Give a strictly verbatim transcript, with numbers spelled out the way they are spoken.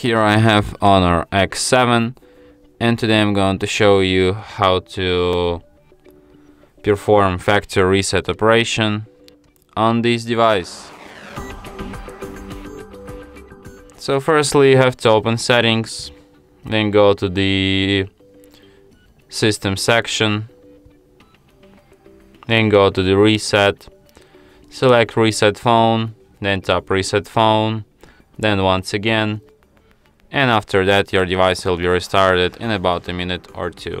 Here I have Honor X seven, and today I'm going to show you how to perform factory reset operation on this device. So firstly you have to open settings, then go to the system section, then go to the reset, select reset phone, then tap reset phone, then once again, and after that your device will be restarted in about a minute or two.